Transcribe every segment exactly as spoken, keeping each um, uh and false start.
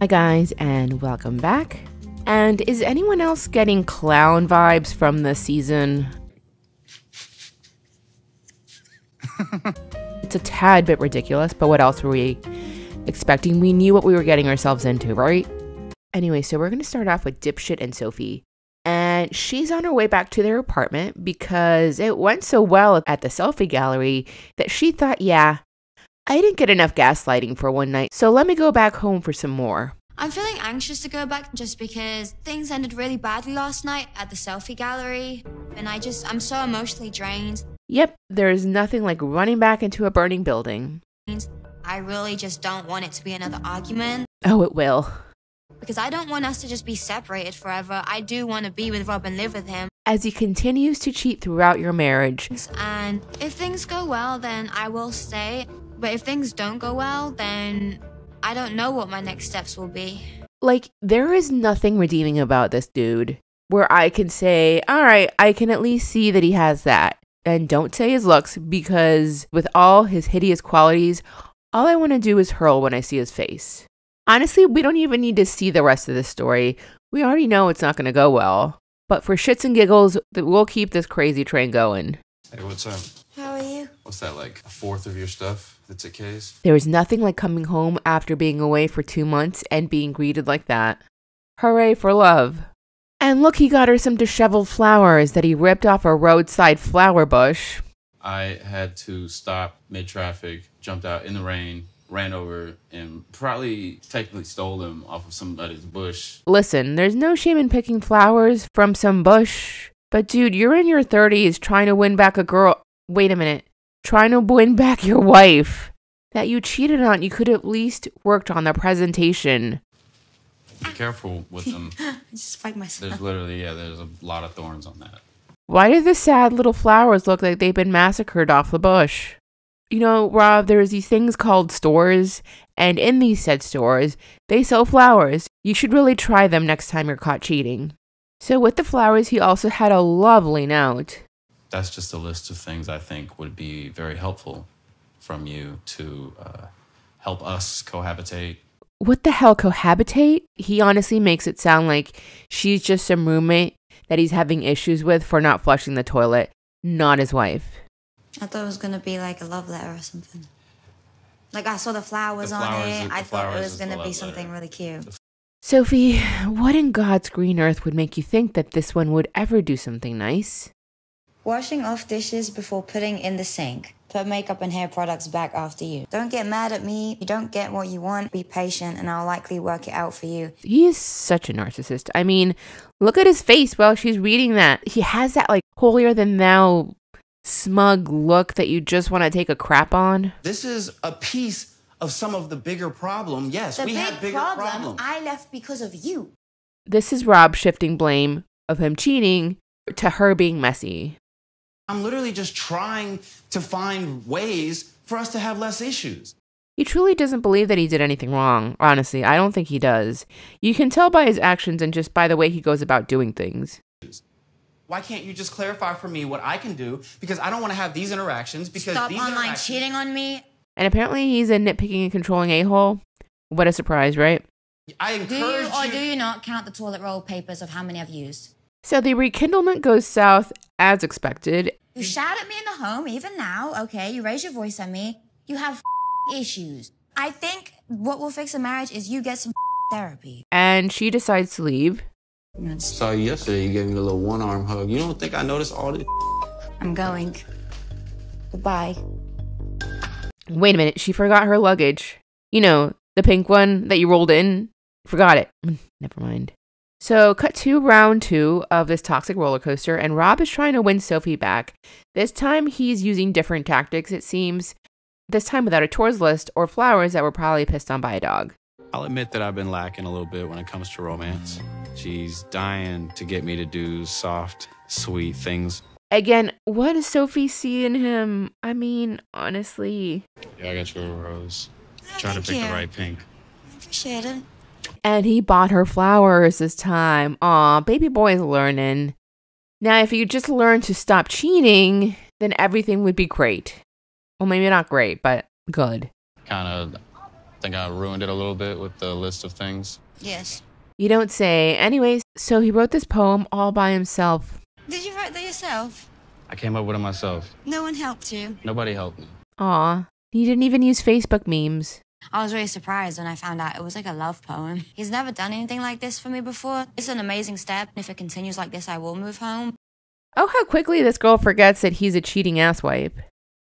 Hi guys, and welcome back. And is anyone else getting clown vibes from this season? It's a tad bit ridiculous, but what else were we expecting? We knew what we were getting ourselves into, right? Anyway, so we're going to start off with Dipshit and Sophie. And she's on her way back to their apartment because it went so well at the selfie gallery that she thought, yeah, I didn't get enough gaslighting for one night, so let me go back home for some more. I'm feeling anxious to go back just because things ended really badly last night at the selfie gallery, and I just, I'm so emotionally drained. Yep, there's nothing like running back into a burning building. I really just don't want it to be another argument. Oh, it will. Because I don't want us to just be separated forever. I do want to be with Rob and live with him. As he continues to cheat throughout your marriage. And if things go well, then I will stay. But if things don't go well, then I don't know what my next steps will be. Like, there is nothing redeeming about this dude where I can say, all right, I can at least see that he has that. And don't say his looks, because with all his hideous qualities, all I want to do is hurl when I see his face. Honestly, we don't even need to see the rest of this story. We already know it's not going to go well. But for shits and giggles, we'll keep this crazy train going. Hey, what's up? How are you? What's that, like a fourth of your stuff that's a case? There is nothing like coming home after being away for two months and being greeted like that. Hooray for love. And look, he got her some disheveled flowers that he ripped off a roadside flower bush. I had to stop mid-traffic, jumped out in the rain, ran over, and probably technically stole them off of somebody's bush. Listen, there's no shame in picking flowers from some bush. But dude, you're in your thirties trying to win back a girl. Wait a minute. Trying to win back your wife that you cheated on. You could have at least worked on the presentation. Be careful with them. I just fight myself. There's literally, yeah, there's a lot of thorns on that. Why do the sad little flowers look like they've been massacred off the bush? You know, Rob, there's these things called stores, and in these said stores, they sell flowers. You should really try them next time you're caught cheating. So with the flowers, he also had a lovely note. That's just a list of things I think would be very helpful from you to uh, help us cohabitate. What the hell, cohabitate? He honestly makes it sound like she's just some roommate that he's having issues with for not flushing the toilet, not his wife. I thought it was going to be like a love letter or something. Like I saw the flowers, the flowers on it. I thought it was going to be something letter. Really cute. Sophie, what in God's green earth would make you think that this one would ever do something nice? Washing off dishes before putting in the sink. Put makeup and hair products back after you. Don't get mad at me. You don't get what you want. Be patient and I'll likely work it out for you. He is such a narcissist. I mean, look at his face while she's reading that. He has that like holier than thou smug look that you just want to take a crap on. This is a piece of some of the bigger problem. Yes, the we big have bigger problem, problem. I left because of you. This is Rob shifting blame of him cheating to her being messy. I'm literally just trying to find ways for us to have less issues. He truly doesn't believe that he did anything wrong. Honestly, I don't think he does. You can tell by his actions and just by the way he goes about doing things. Why can't you just clarify for me what I can do? Because I don't want to have these interactions. Because Stop these online cheating on me. And apparently he's a nitpicking and controlling a-hole. What a surprise, right? I encourage you. Do you or do you not count the toilet roll papers of how many I've used? So the rekindlement goes south as expected. You shout at me in the home, even now, okay? You raise your voice at me. You have issues. I think what will fix a marriage is you get some therapy. And she decides to leave. Saw you yesterday, you gave me a little one-arm hug. You don't think I noticed all this? I'm going. Goodbye. Wait a minute, she forgot her luggage. You know, the pink one that you rolled in. Forgot it. Never mind. So cut to round two of this toxic roller coaster, and Rob is trying to win Sophie back. This time he's using different tactics, it seems. This time without a chores list or flowers that were probably pissed on by a dog. I'll admit that I've been lacking a little bit when it comes to romance. She's dying to get me to do soft, sweet things. Again, what does Sophie see in him? I mean, honestly. Yeah, I got you a rose. Oh, trying to pick you. The right pink. I appreciate it. And he bought her flowers this time. Aw, baby boy's learning. Now, if you just learn to stop cheating, then everything would be great. Well, maybe not great, but good. Kind of I think I ruined it a little bit with the list of things. Yes. You don't say. Anyways, so he wrote this poem all by himself. Did you write that yourself? I came up with it myself. No one helped you? Nobody helped me. Aw. He didn't even use Facebook memes. I was really surprised when I found out it was like a love poem. He's never done anything like this for me before. It's an amazing step. If it continues like this, I will move home. Oh, how quickly this girl forgets that he's a cheating asswipe.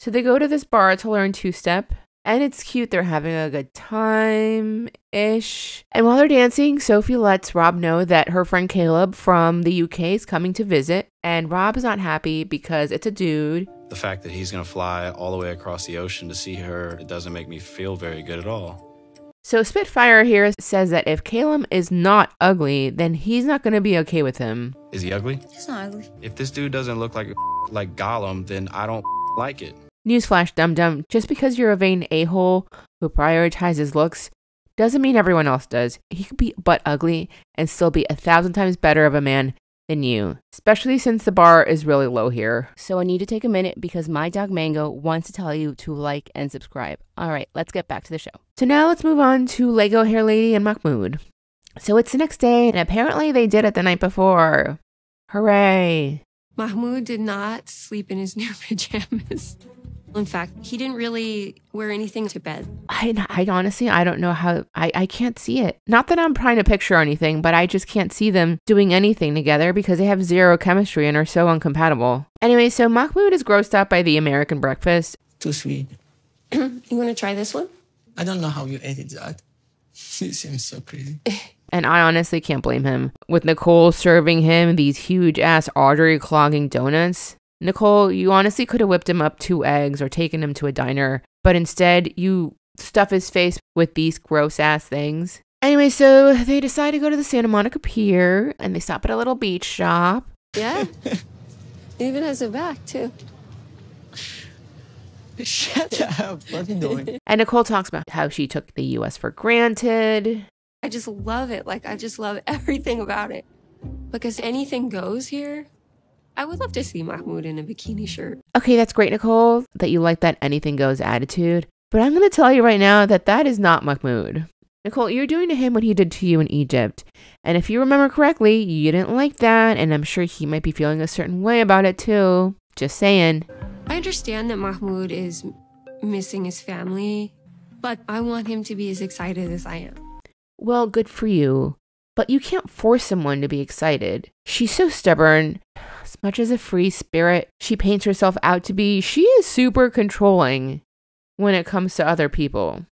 So they go to this bar to learn two-step. And it's cute. They're having a good time-ish. And while they're dancing, Sophie lets Rob know that her friend Caleb from the U K is coming to visit. And Rob is not happy because it's a dude. The fact that he's going to fly all the way across the ocean to see her, it doesn't make me feel very good at all. So Spitfire here says that if Caleb is not ugly, then he's not going to be okay with him. Is he ugly? He's not ugly. If this dude doesn't look like, like Gollum, then I don't like it. Newsflash, dum-dum, just because you're a vain a-hole who prioritizes looks doesn't mean everyone else does. He could be butt ugly and still be a thousand times better of a man than you, especially since the bar is really low here. So I need to take a minute because my dog Mango wants to tell you to like and subscribe. All right, let's get back to the show. So now let's move on to Lego Hair Lady and Mahmoud. So it's the next day and apparently they did it the night before. Hooray. Mahmoud did not sleep in his new pajamas. In fact, he didn't really wear anything to bed. I, I honestly, I don't know how, I, I can't see it. Not that I'm trying to picture anything, but I just can't see them doing anything together because they have zero chemistry and are so incompatible. Anyway, so Mahmoud is grossed out by the American breakfast. Too sweet. You want to try this one? I don't know how you edit that. It seems so crazy. And I honestly can't blame him. With Nicole serving him these huge-ass artery-clogging donuts. Nicole, you honestly could have whipped him up two eggs or taken him to a diner, but instead you stuff his face with these gross ass things. Anyway, so they decide to go to the Santa Monica Pier and they stop at a little beach shop. Yeah. Even has a back too. Shut up. What are you doing? And Nicole talks about how she took the U S for granted. I just love it. Like, I just love everything about it. Because anything goes here. I would love to see Mahmoud in a bikini shirt. Okay, that's great, Nicole, that you like that anything goes attitude. But I'm going to tell you right now that that is not Mahmoud. Nicole, you're doing to him what he did to you in Egypt. And if you remember correctly, you didn't like that. And I'm sure he might be feeling a certain way about it too. Just saying. I understand that Mahmoud is missing his family, but I want him to be as excited as I am. Well, good for you. But you can't force someone to be excited. She's so stubborn. As much as a free spirit she paints herself out to be, she is super controlling when it comes to other people.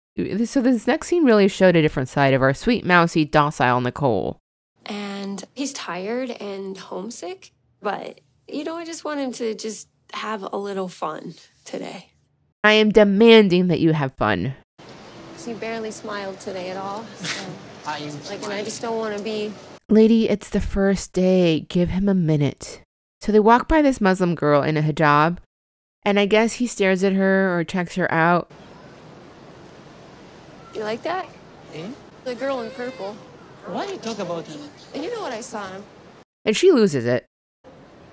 So this next scene really showed a different side of our sweet, mousy, docile Nicole. And he's tired and homesick, but, you know, I just want him to just have a little fun today. I am demanding that you have fun. He barely smiled today at all. So. I like, and I just don't want to be. Lady, it's the first day. Give him a minute. So they walk by this Muslim girl in a hijab, and I guess he stares at her or checks her out. You like that? Eh? The girl in purple. Why do you talk about him? And you know what I saw him. And she loses it.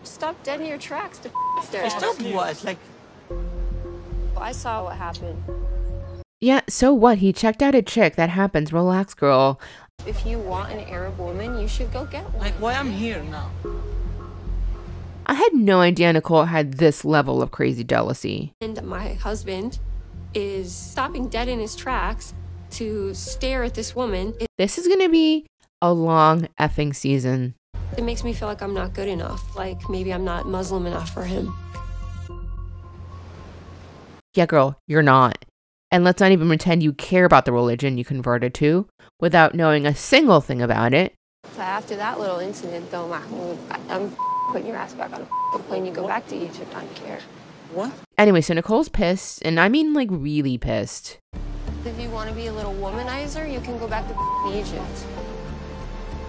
Stop dead in your tracks to f*** her. Stop what? Like, I saw what happened. Yeah, so what? He checked out a chick. That happens. Relax, girl. If you want an Arab woman, you should go get one. Like, why I'm here now? I had no idea Nicole had this level of crazy jealousy. And my husband is stopping dead in his tracks to stare at this woman. This is going to be a long effing season. It makes me feel like I'm not good enough. Like, maybe I'm not Muslim enough for him. Yeah, girl, you're not. And let's not even pretend you care about the religion you converted to without knowing a single thing about it. So after that little incident, though, Mahmoud, I'm putting your ass back on a plane. You go back to Egypt. I don't care. What? Anyway, so Nicole's pissed, and I mean, like, really pissed. If you want to be a little womanizer, you can go back to Egypt.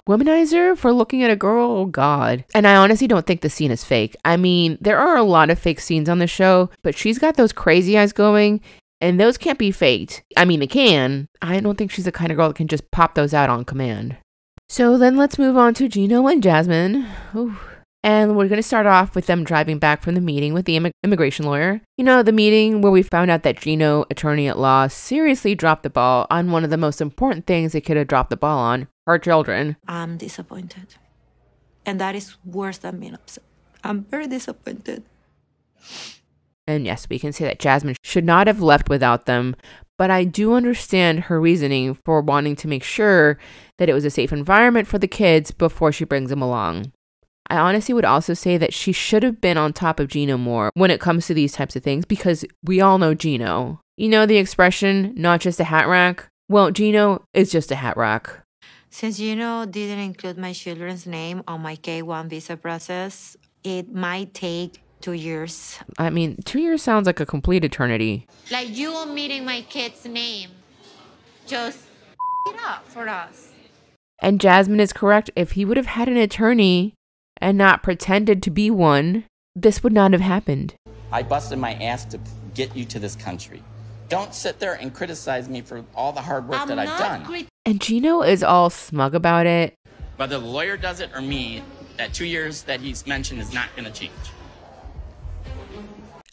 Womanizer for looking at a girl? Oh, God. And I honestly don't think the scene is fake. I mean, there are a lot of fake scenes on the show, but she's got those crazy eyes going. And those can't be faked. I mean, they can. I don't think she's the kind of girl that can just pop those out on command. So then let's move on to Gino and Jasmine. Ooh. And we're going to start off with them driving back from the meeting with the immig- immigration lawyer. You know, the meeting where we found out that Gino, attorney at law, seriously dropped the ball on one of the most important things they could have dropped the ball on, her children. I'm disappointed. And that is worse than being upset. I'm very disappointed. And yes, we can say that Jasmine should not have left without them. But I do understand her reasoning for wanting to make sure that it was a safe environment for the kids before she brings them along. I honestly would also say that she should have been on top of Gino more when it comes to these types of things, because we all know Gino. You know the expression, not just a hat rack? Well, Gino is just a hat rack. Since Gino didn't include my children's name on my K one visa process, it might take two years. I mean, two years sounds like a complete eternity. Like you omitting my kid's name. Just f*** it up for us. And Jasmine is correct. If he would have had an attorney and not pretended to be one, this would not have happened. I busted my ass to get you to this country. Don't sit there and criticize me for all the hard work I'm that I've done. And Gino is all smug about it. Whether the lawyer does it or me, that two years that he's mentioned is not going to change.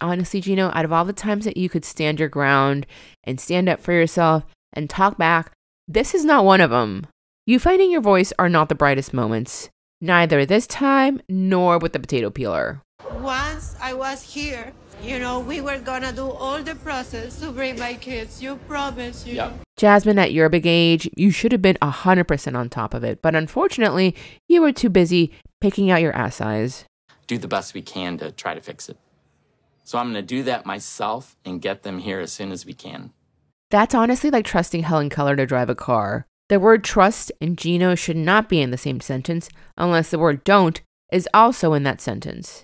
Honestly, Gino, out of all the times that you could stand your ground and stand up for yourself and talk back, this is not one of them. You finding your voice are not the brightest moments. Neither this time, nor with the potato peeler. Once I was here, you know, we were gonna do all the process to bring my kids. You promise, you yep. Jasmine, at your big age, you should have been one hundred percent on top of it. But unfortunately, you were too busy picking out your ass size. Do the best we can to try to fix it. So I'm gonna do that myself and get them here as soon as we can. That's honestly like trusting Helen Keller to drive a car. The word trust and Gino should not be in the same sentence unless the word don't is also in that sentence.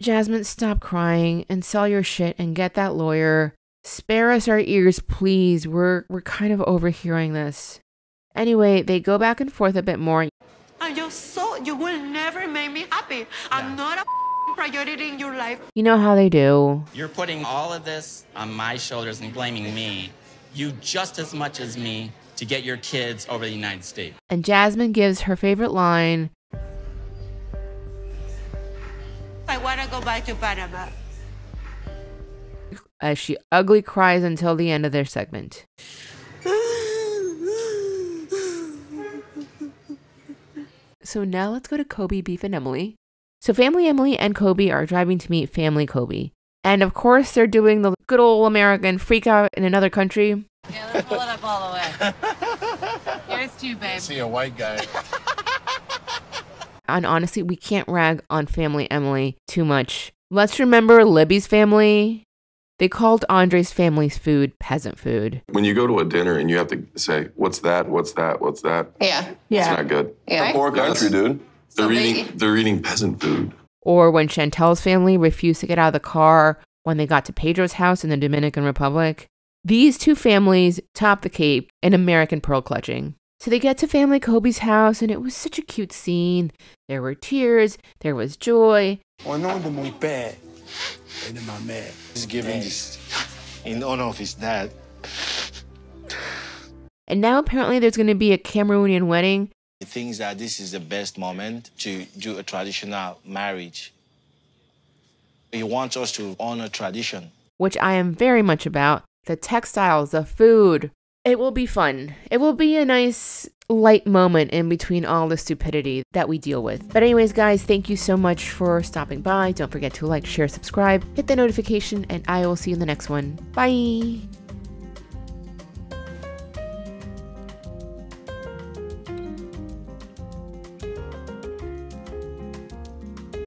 Jasmine, stop crying and sell your shit and get that lawyer. Spare us our ears, please. We're, we're kind of overhearing this. Anyway, they go back and forth a bit more. I'm just so, you will never make me happy. I'm not a priority in your life. You know how they do. You're putting all of this on my shoulders and blaming me. You just as much as me. To get your kids over the United States. And Jasmine gives her favorite line. I want to go back to Panama. As she ugly cries until the end of their segment. So now let's go to Kobe, Beef, and Emily. So family Emily and Kobe are driving to meet family Kobe. And of course they're doing the good old American freak out in another country. Yeah, let's pull it up all the way. Here's two, babe. I see a white guy. And honestly, we can't rag on family Emily too much. Let's remember Libby's family. They called Andre's family's food peasant food. When you go to a dinner and you have to say, what's that, what's that, what's that? Yeah, yeah. It's not good. Yeah. Right? Poor country, dude. They're eating, they're eating peasant food. Or when Chantel's family refused to get out of the car when they got to Pedro's house in the Dominican Republic. These two families top the cape in American pearl clutching. So they get to family Kobe's house, and it was such a cute scene. There were tears. There was joy. He's giving this in honor of his dad. And now apparently there's going to be a Cameroonian wedding. He thinks that this is the best moment to do a traditional marriage. He wants us to honor tradition. Which I am very much about. The textiles, the food. It will be fun. It will be a nice light moment in between all the stupidity that we deal with. But anyways, guys, thank you so much for stopping by. Don't forget to like, share, subscribe, hit the notification, and I will see you in the next one. Bye.